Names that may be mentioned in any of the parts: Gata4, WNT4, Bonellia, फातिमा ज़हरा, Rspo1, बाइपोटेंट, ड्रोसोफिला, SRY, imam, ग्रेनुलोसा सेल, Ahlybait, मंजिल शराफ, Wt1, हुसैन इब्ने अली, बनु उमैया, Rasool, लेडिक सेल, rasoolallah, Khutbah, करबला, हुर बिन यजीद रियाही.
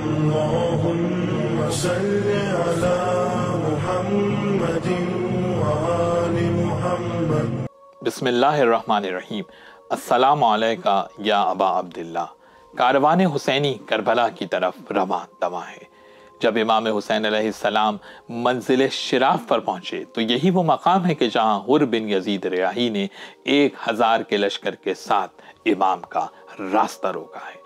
अल्लाहुम्मा सल्लि अला मुहम्मदिन व आलि मुहम्मद। बिस्मिल्लाहिर्रहमानिर्रहीम। अस्सलाम अलैका या अबा अब्दिल्ला। कारवान हुसैनी करबला की तरफ रवां दवा है। जब इमाम हुसैन अलैहिस्सलाम मंजिल शराफ पर पहुँचे तो यही वो मकाम है कि जहाँ हुर बिन यजीद रियाही ने 1000 के लश्कर के साथ इमाम का रास्ता रोका है।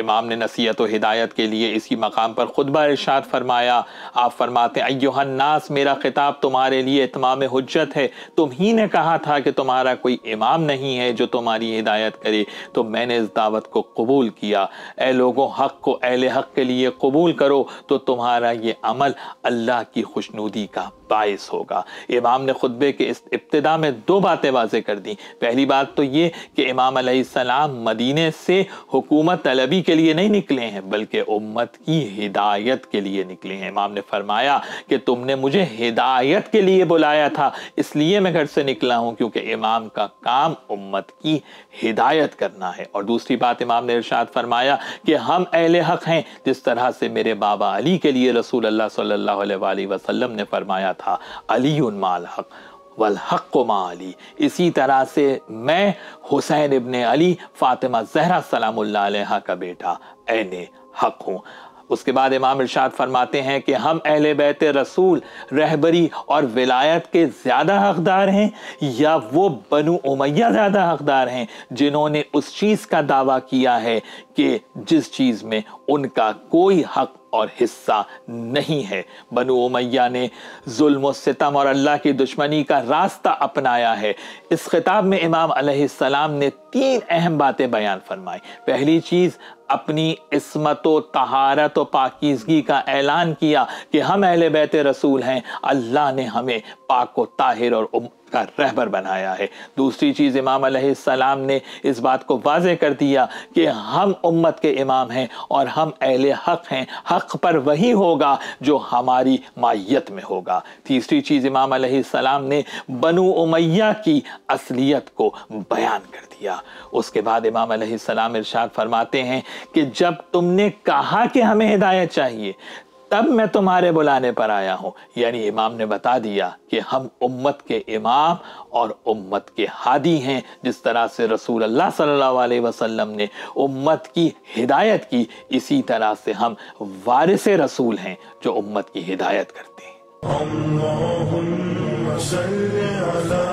इमाम ने नसीहत और हिदायत के लिए इसी मकाम पर खुतबा इरशाद फरमाया। आप फरमाते हैं, अय्युहन नास, मेरा खिताब तुम्हारे लिए इत्माम हुज्जत है। तुम ही ने कहा था कि तुम्हारा कोई इमाम नहीं है जो तुम्हारी हिदायत करे, तो मैंने इस दावत को कबूल किया। ए लोगों, हक़ को अहले हक़ के लिए कबूल करो तो तुम्हारा ये अमल अल्लाह की खुशनुदी का बाइस होगा। इमाम ने खुतबे के इस इब्तिदा में 2 बातें वाज़े कर दी। पहली बात तो ये कि इमाम अलैहिस्सलाम मदीने से हुकूमत तलबी के लिए नहीं निकले हैं बल्कि उम्मत की हिदायत के लिए निकले हैं। इमाम ने फरमाया कि तुमने मुझे हिदायत के लिए बुलाया था, इसलिए मैं घर से निकला हूँ, क्योंकि इमाम का काम उम्मत की हिदायत करना है। और दूसरी बात इमाम ने इरशाद फरमाया कि हम अहले हक़ हैं, जिस तरह से मेरे बाबा अली के लिए रसूल अल्लाह सल्लल्लाहु अलैहि वसल्लम ने फरमाया था, अलीयुन माल हक़ वल हक़्क़ु मा अली। इसी तरह से मैं हुसैन इब्ने अली, फातिमा ज़हरा सलामुल्लाह अलैहा का बेटा, ऐने हक़ हूँ। उसके बाद इमाम इरशाद फरमाते हैं कि हम अहले बैत रसूल रहबरी और विलायत के ज़्यादा हक़दार हैं या वो बनु उमैया ज़्यादा हक़दार हैं जिन्होंने उस चीज़ का दावा किया है कि जिस चीज़ में उनका कोई हक़ और हिस्सा नहीं है। बनु उमैया ने जुल्म सितम और अल्लाह की दुश्मनी का रास्ता अपनाया है। इस खिताब में इमाम अलैहिस्सलाम ने 3 अहम बातें बयान फरमाई। पहली चीज़, अपनी इस्मत व तहारत व पाकीज़गी का ऐलान किया कि हम अहले बैत रसूल हैं, अल्लाह ने हमें पाक व ताहिर और का रहबर बनाया है। दूसरी चीज़, इमाम अलैहिस्सलाम ने इस बात को वाज़े कर दिया कि हम उम्मत के इमाम हैं और हम अहले हक़ हैं, हक़ पर वही होगा जो हमारी मायत में होगा। तीसरी चीज़, इमाम अलैहिस्सलाम ने बनु उमैया की असलियत को बयान कर दिया। उसके बाद इमाम अलैहिस्सलाम इरशाद फरमाते हैं कि जब तुमने कहा कि हमें हिदायत चाहिए तब मैं तुम्हारे बुलाने पर आया हूँ। यानी इमाम ने बता दिया कि हम उम्मत के इमाम और उम्मत के हादी हैं, जिस तरह से रसूल अल्लाह सल्लल्लाहु अलैहि वसल्लम ने उम्मत की हिदायत की, इसी तरह से हम वारिसे रसूल हैं जो उम्मत की हिदायत करते हैं।